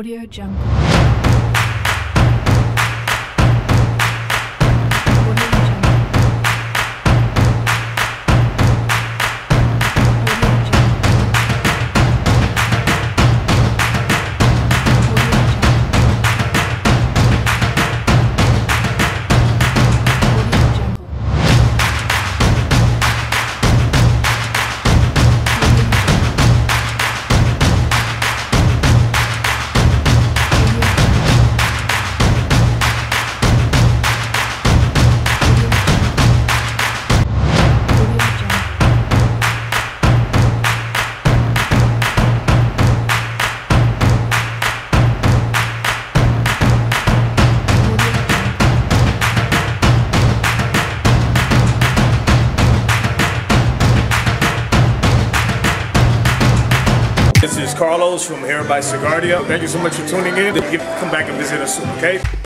Audio Jungle. This is Carlos from Hair by Hairbysagardia. Thank you so much for tuning in. Come back and visit us soon, okay?